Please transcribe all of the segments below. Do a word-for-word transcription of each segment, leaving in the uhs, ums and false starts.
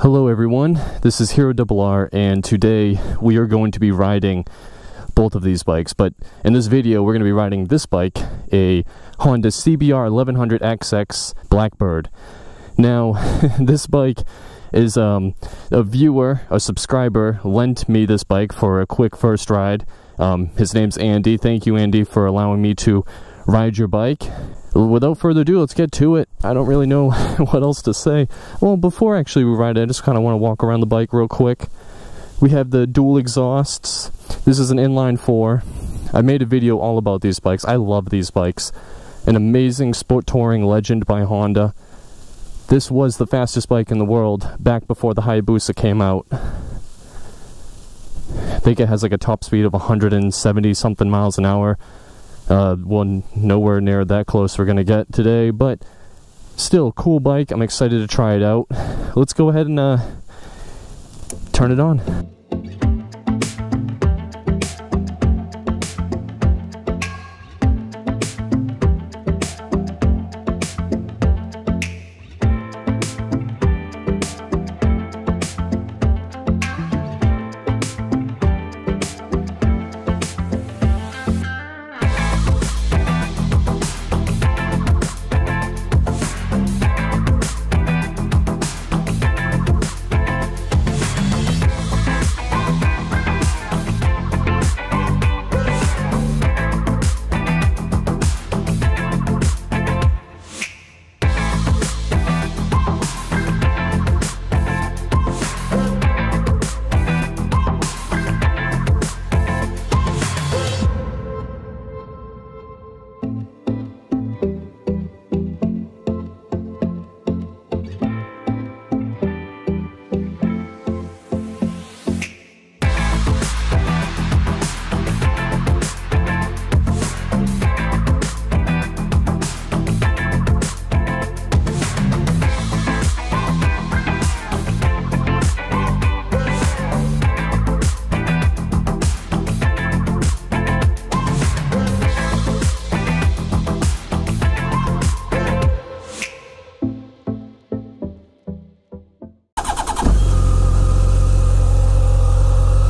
Hello everyone, this is Hero R R, and today we are going to be riding both of these bikes, but in this video we're going to be riding this bike, a Honda C B R eleven hundred X X Blackbird. Now this bike is um, a viewer, a subscriber, lent me this bike for a quick first ride. Um, his name's Andy. Thank you, Andy, for allowing me to ride your bike. Without further ado, let's get to it. I don't really know what else to say. Well, before actually we ride it, I just kind of want to walk around the bike real quick. We have the dual exhausts. This is an inline four. I made a video all about these bikes. I love these bikes. An amazing sport touring legend by Honda. This was the fastest bike in the world back before the Hayabusa came out. I think it has like a top speed of one hundred seventy something miles an hour. Uh, well, nowhere near that close we're going to get today, but still, cool bike. I'm excited to try it out. Let's go ahead and uh, turn it on.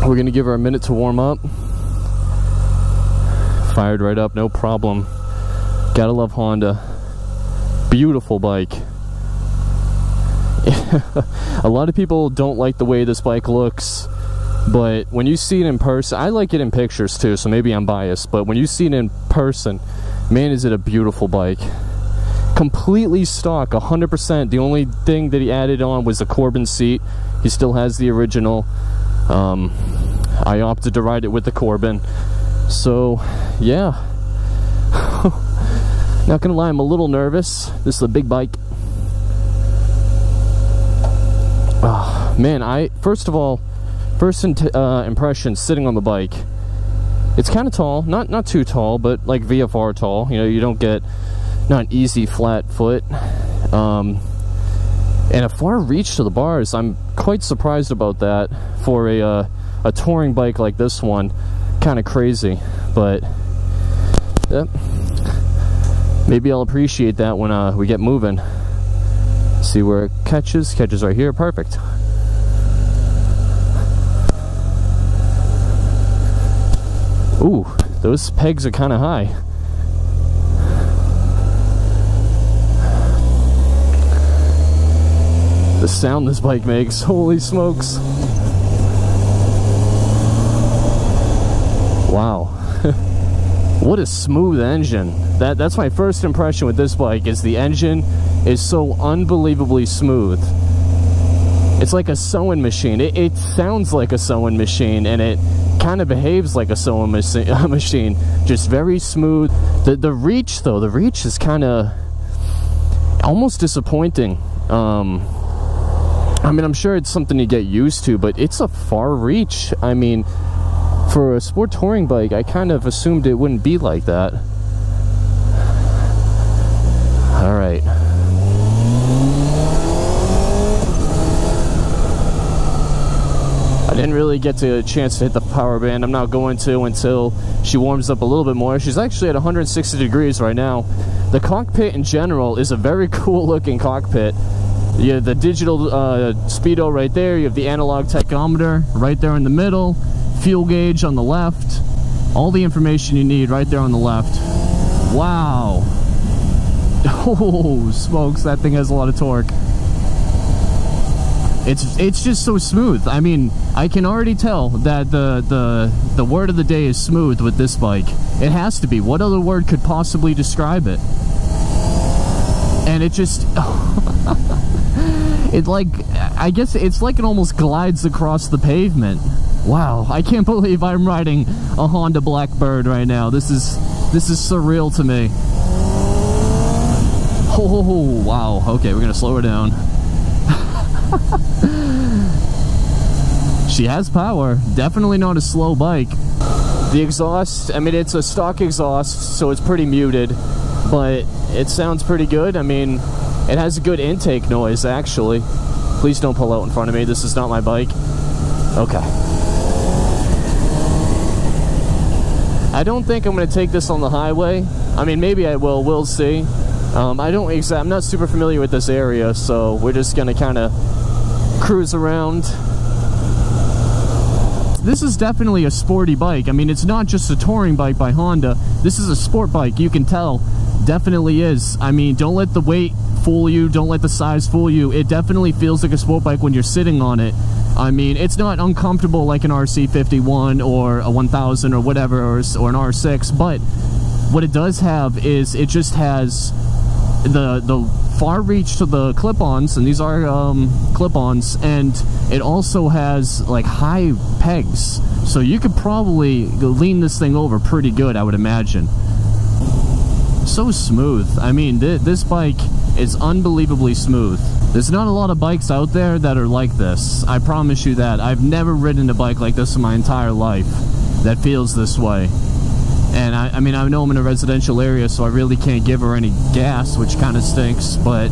We're going to give her a minute to warm up. Fired right up, no problem. Gotta love Honda. Beautiful bike. A lot of people don't like the way this bike looks, but when you see it in person, I like it in pictures too, so maybe I'm biased, but when you see it in person, man, is it a beautiful bike. Completely stock, one hundred percent. The only thing that he added on was the Corbin seat. He still has the original. Um, I opted to ride it with the Corbin, so yeah. Not gonna lie, I'm a little nervous. This is a big bike. Oh, man, I first of all, first uh, impression sitting on the bike. It's kind of tall, not not too tall, but like V F R tall. You know, you don't get not an easy flat foot. Um, And a far reach to the bars. I'm quite surprised about that for a uh, a touring bike like this one. Kind of crazy, but yep. Maybe I'll appreciate that when uh, we get moving. See where it catches. Catches right here. Perfect. Ooh, those pegs are kind of high. The sound this bike makes, holy smokes. Wow. What a smooth engine. That that's my first impression with this bike, is the engine is so unbelievably smooth. It's like a sewing machine. It, it sounds like a sewing machine, and it kind of behaves like a sewing machi- machine. Just very smooth. The, the reach though, the reach is kind of almost disappointing. Um, I mean, I'm sure it's something you get used to, but it's a far reach. I mean, for a sport touring bike, I kind of assumed it wouldn't be like that. All right. I didn't really get to a chance to hit the power band. I'm not going to until she warms up a little bit more. She's actually at one hundred sixty degrees right now. The cockpit in general is a very cool looking cockpit. You have the digital uh, speedo right there. You have the analog tachometer right there in the middle. Fuel gauge on the left. All the information you need right there on the left. Wow. Oh, smokes, that thing has a lot of torque. It's it's just so smooth. I mean, I can already tell that the the the word of the day is smooth with this bike. It has to be. What other word could possibly describe it? And it just it like I guess it's like it almost glides across the pavement. Wow, I can't believe I'm riding a Honda Blackbird right now. This is this is surreal to me. Oh, wow. Okay, we're going to slow her down. She has power. Definitely not a slow bike. The exhaust, I mean, it's a stock exhaust, so it's pretty muted, but it sounds pretty good. I mean, it has a good intake noise, actually. Please don't pull out in front of me. This is not my bike. Okay. I don't think I'm going to take this on the highway. I mean, maybe I will. We'll see. Um, I don't exactly, I'm not super familiar with this area, so we're just gonna kind of cruise around. This is definitely a sporty bike. I mean, it's not just a touring bike by Honda. This is a sport bike, you can tell. Definitely is. I mean, don't let the weight fool you, don't let the size fool you. It definitely feels like a sport bike when you're sitting on it. I mean, it's not uncomfortable like an R C fifty-one or a one thousand or whatever, or, or an R six, but what it does have is it just has the the far reach to the clip-ons, and these are um, clip-ons, and it also has like high pegs, so you could probably lean this thing over pretty good, I would imagine. So smooth. I mean, th this bike is unbelievably smooth. There's not a lot of bikes out there that are like this, I promise you that. I've never ridden a bike like this in my entire life that feels this way. And I, I mean, I know I'm in a residential area, so I really can't give her any gas, which kind of stinks, but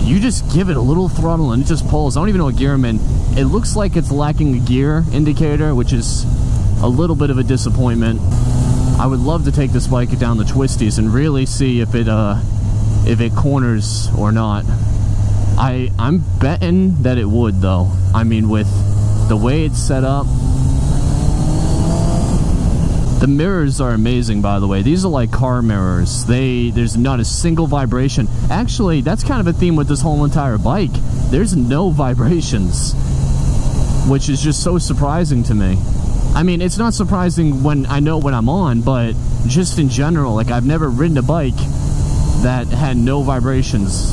you just give it a little throttle and it just pulls. I don't even know what gear I'm in. It looks like it's lacking a gear indicator, which is a little bit of a disappointment. I would love to take this bike down the twisties and really see if it uh, if it corners or not. I, I'm betting that it would, though. I mean, with the way it's set up. The mirrors are amazing, by the way. These are like car mirrors. They there's not a single vibration. Actually, that's kind of a theme with this whole entire bike. There's no vibrations, which is just so surprising to me. I mean, it's not surprising when I know what I'm on, but just in general, like, I've never ridden a bike that had no vibrations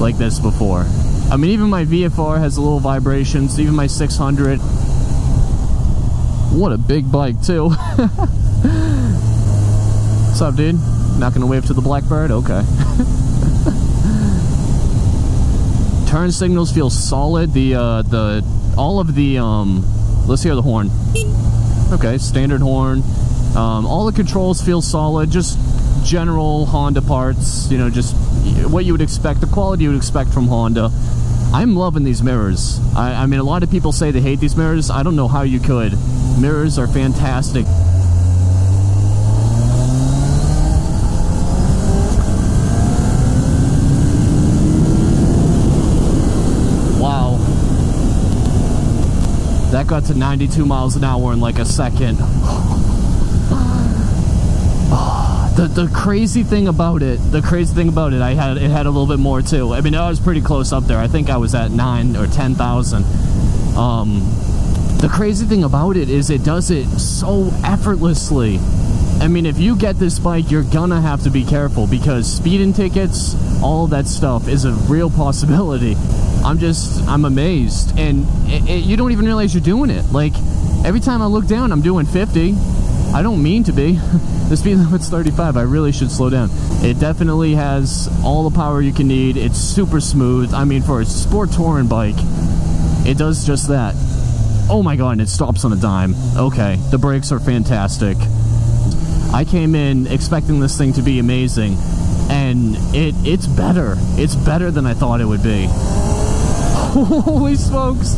like this before. I mean, even my V F R has a little vibrations, even my six hundred. What a big bike, too. What's up, dude? Not gonna wave to the Blackbird? Okay. Turn signals feel solid. The, uh, the, all of the, um, let's hear the horn. Okay, standard horn. Um, all the controls feel solid. Just general Honda parts, you know, just what you would expect, the quality you would expect from Honda. I'm loving these mirrors. I, I mean, a lot of people say they hate these mirrors. I don't know how you could. Mirrors are fantastic. Wow. That got to ninety-two miles an hour in like a second. The, the crazy thing about it, the crazy thing about it, I had it had a little bit more too. I mean, I was pretty close up there. I think I was at nine or ten thousand. Um... The crazy thing about it is it does it so effortlessly. I mean, if you get this bike, you're gonna have to be careful because speeding tickets, all that stuff is a real possibility. I'm just, I'm amazed. And it, it, you don't even realize you're doing it. Like, every time I look down, I'm doing fifty. I don't mean to be. The speed limit's thirty-five. I really should slow down. It definitely has all the power you can need. It's super smooth. I mean, for a sport touring bike, it does just that. Oh my god, and it stops on a dime. Okay, the brakes are fantastic. I came in expecting this thing to be amazing, and it it's better. It's better than I thought it would be. Holy smokes.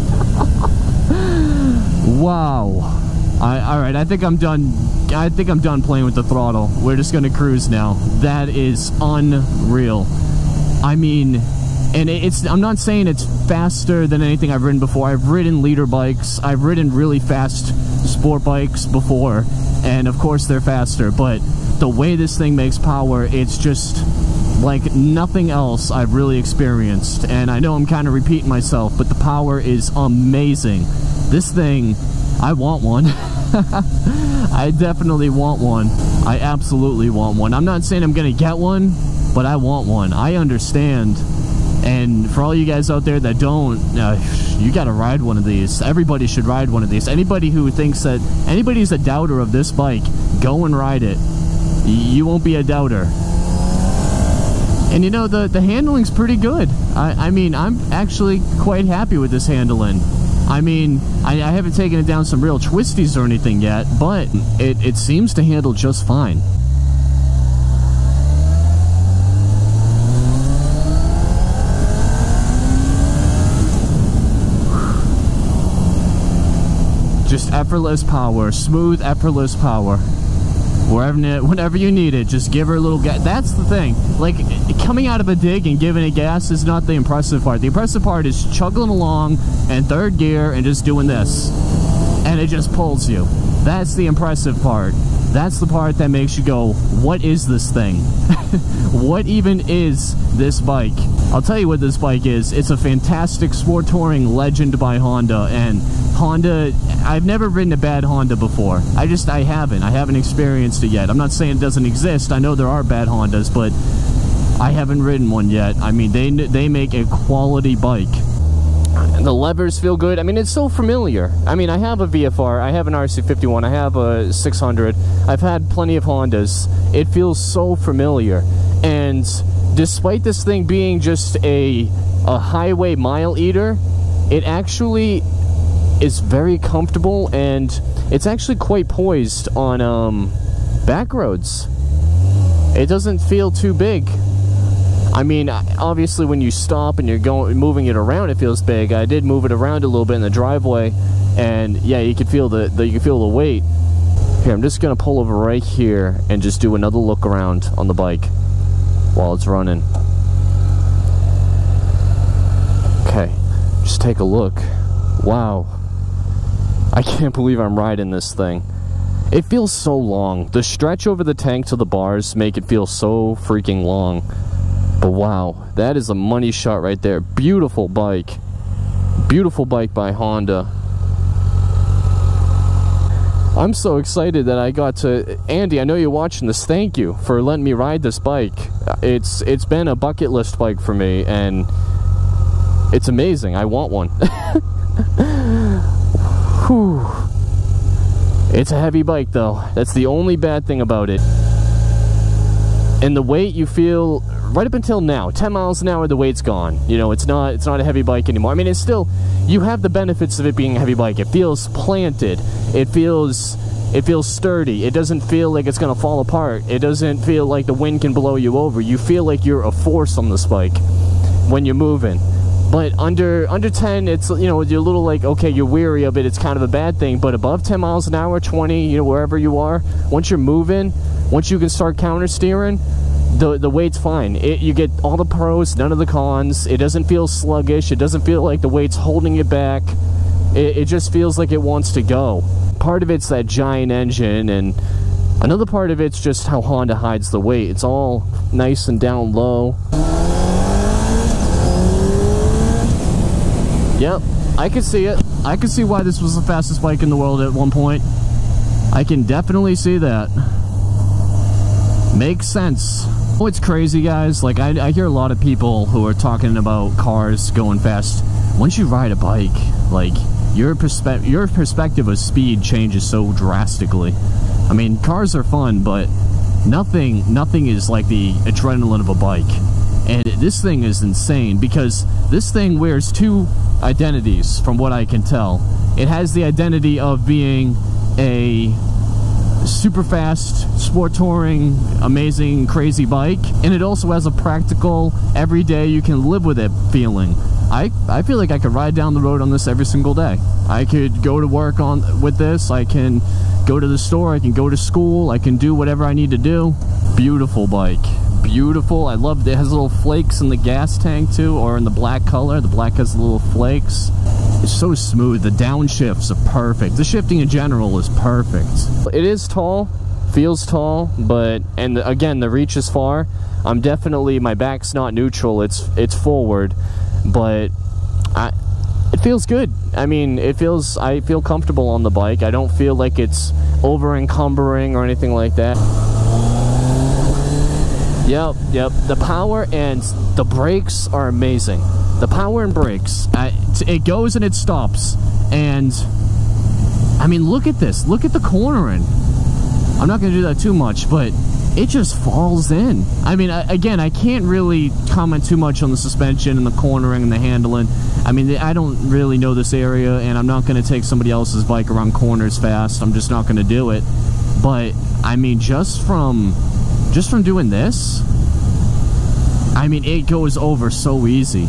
Wow. I, all right, I think I'm done. I think I'm done playing with the throttle. We're just gonna cruise now. That is unreal. I mean, And it's, I'm not saying it's faster than anything I've ridden before. I've ridden leader bikes. I've ridden really fast sport bikes before. And of course they're faster. But the way this thing makes power, it's just like nothing else I've really experienced. And I know I'm kind of repeating myself, but the power is amazing. This thing, I want one. I definitely want one. I absolutely want one. I'm not saying I'm going to get one, but I want one. I understand. And for all you guys out there that don't, uh, you gotta ride one of these. Everybody should ride one of these. Anybody who thinks that, anybody's a doubter of this bike, go and ride it. You won't be a doubter. And you know, the, the handling's pretty good. I, I mean, I'm actually quite happy with this handling. I mean, I, I haven't taken it down some real twisties or anything yet, but it, it seems to handle just fine. Just effortless power, smooth, effortless power. Wherever, whenever you need it, just give her a little gas. That's the thing. Like, coming out of a dig and giving it gas is not the impressive part. The impressive part is chugging along in third gear and just doing this. And it just pulls you. That's the impressive part. That's the part that makes you go, what is this thing? What even is this bike? I'll tell you what this bike is. It's a fantastic sport touring legend by Honda. And Honda, I've never ridden a bad Honda before. I just, I haven't. I haven't experienced it yet. I'm not saying it doesn't exist. I know there are bad Hondas, but I haven't ridden one yet. I mean, they, they make a quality bike. The levers feel good. I mean, it's so familiar. I mean, I have a V F R, I have an R C fifty-one, I have a six hundred. I've had plenty of Hondas. It feels so familiar. And despite this thing being just a, a highway mile eater, it actually is very comfortable, and it's actually quite poised on um, back roads. It doesn't feel too big. I mean, obviously when you stop and you're going, moving it around, it feels big. I did move it around a little bit in the driveway, and yeah, you can feel the, the you can feel the weight. Here, I'm just gonna pull over right here and just do another look around on the bike while it's running. Okay, just take a look. Wow, I can't believe I'm riding this thing. It feels so long. The stretch over the tank to the bars make it feel so freaking long. But wow, that is a money shot right there. Beautiful bike. Beautiful bike by Honda. I'm so excited that I got to... Andy, I know you're watching this. Thank you for letting me ride this bike. It's It's been a bucket list bike for me, and it's amazing. I want one. Whew. It's a heavy bike, though. That's the only bad thing about it. And the weight you feel right up until now, ten miles an hour, the weight's gone. You know, it's not it's not a heavy bike anymore. I mean, it's still, you have the benefits of it being a heavy bike. It feels planted. It feels it feels sturdy. It doesn't feel like it's gonna fall apart. It doesn't feel like the wind can blow you over. You feel like you're a force on this bike when you're moving. But under under ten, it's, you know, you're a little like, okay, you're weary of it. It's kind of a bad thing. But above ten miles an hour, twenty, you know, wherever you are, once you're moving, once you can start counter steering, the the weight's fine. It, you get all the pros, none of the cons. It doesn't feel sluggish. It doesn't feel like the weight's holding you back. It, it just feels like it wants to go. Part of it's that giant engine, and another part of it's just how Honda hides the weight. It's all nice and down low. Yep, I can see it. I can see why this was the fastest bike in the world at one point. I can definitely see that. Makes sense. Oh, it's crazy, guys. Like, I, I hear a lot of people who are talking about cars going fast. Once you ride a bike, like, your perspe- your perspective of speed changes so drastically. I mean, cars are fun, but nothing, nothing is like the adrenaline of a bike. And this thing is insane, because this thing wears two identities, from what I can tell. It has the identity of being a super fast, sport touring, amazing, crazy bike, and it also has a practical, everyday, you can live with it feeling. I, I feel like I could ride down the road on this every single day. I could go to work on with this, I can go to the store, I can go to school, I can do whatever I need to do. Beautiful bike. beautiful. I love it. It has little flakes in the gas tank too, or in the black color. The black has little flakes. It's so smooth. The downshifts are perfect. The shifting in general is perfect. It is tall, feels tall, but, and again, the reach is far. I'm definitely, my back's not neutral, it's it's forward, but I it feels good. I mean, it feels, I feel comfortable on the bike. I don't feel like it's over encumbering or anything like that. Yep, yep. The power and the brakes are amazing. The power and brakes. I, it goes and it stops. And, I mean, look at this. Look at the cornering. I'm not going to do that too much, but it just falls in. I mean, I, again, I can't really comment too much on the suspension and the cornering and the handling. I mean, I don't really know this area, and I'm not going to take somebody else's bike around corners fast. I'm just not going to do it. But, I mean, just from... Just from doing this, I mean, it goes over so easy,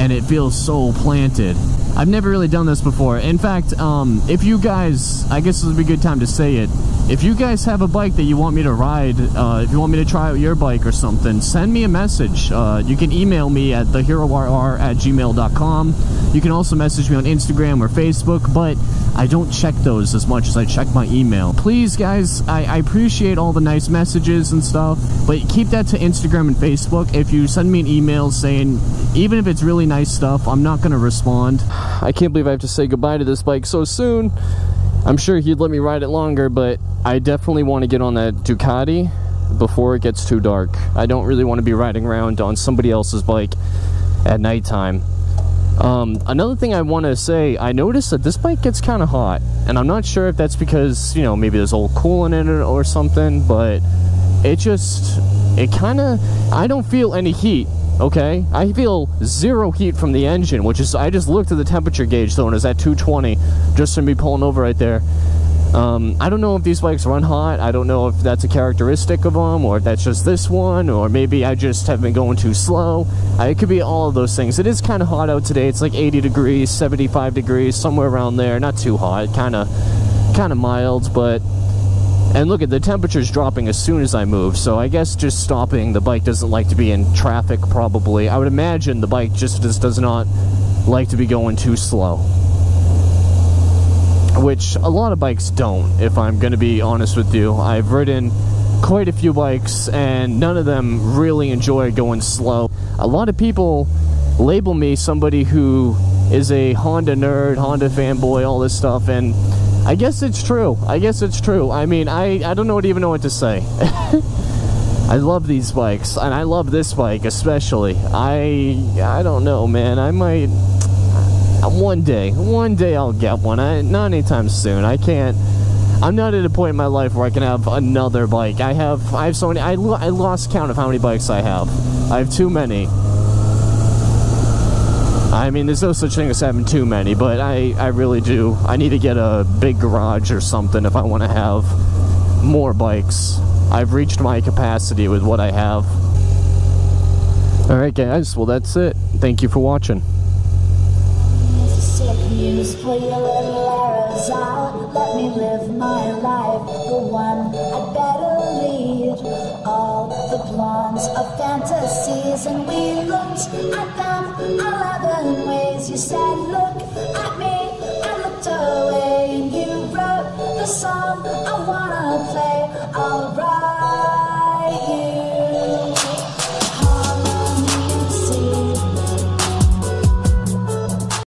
and it feels so planted. I've never really done this before. In fact, um, if you guys, I guess this would be a good time to say it. If you guys have a bike that you want me to ride, uh, if you want me to try out your bike or something, send me a message. Uh, you can email me at the hero R R at gmail dot com. You can also message me on Instagram or Facebook, but I don't check those as much as I check my email. Please, guys, I, I appreciate all the nice messages and stuff, but keep that to Instagram and Facebook. If you send me an email saying, even if it's really nice stuff, I'm not going to respond. I can't believe I have to say goodbye to this bike so soon. I'm sure he'd let me ride it longer, but I definitely want to get on that Ducati before it gets too dark. I don't really want to be riding around on somebody else's bike at nighttime. Um, another thing I want to say, I noticed that this bike gets kind of hot, and I'm not sure if that's because, you know, maybe there's old coolant in it or something, but it just, it kind of, I don't feel any heat, okay? I feel zero heat from the engine, which is, I just looked at the temperature gauge though, and it's at two twenty, just from me pulling over right there. Um, I don't know if these bikes run hot. I don't know if that's a characteristic of them, or if that's just this one, or maybe I just have been going too slow. I, it could be all of those things. It is kind of hot out today. It's like eighty degrees, seventy-five degrees, somewhere around there. Not too hot, kind of kind of mild, but... And look at the temperature's dropping as soon as I move, so I guess just stopping, the bike doesn't like to be in traffic, probably. I would imagine the bike just, just does not like to be going too slow. Which a lot of bikes don't, if I'm going to be honest with you. I've ridden quite a few bikes, and none of them really enjoy going slow. A lot of people label me somebody who is a Honda nerd, Honda fanboy, all this stuff, and I guess it's true. I guess it's true. I mean, I, I don't know what, even know what to say. I love these bikes, and I love this bike especially. I, I don't know, man. I might... One day, one day I'll get one. I, not anytime soon. I can't. I'm not at a point in my life where I can have another bike. I have. I have so many. I, lo I lost count of how many bikes I have. I have too many. I mean, there's no such thing as having too many, but I, I really do. I need to get a big garage or something if I want to have more bikes. I've reached my capacity with what I have. All right, guys. Well, that's it. Thank you for watching. Useful errors out, let me live my life, the one I better lead. All the plans of fantasies, and we looked at them eleven ways. You said, look at me, I looked away, and you wrote the song I wanna play. All right.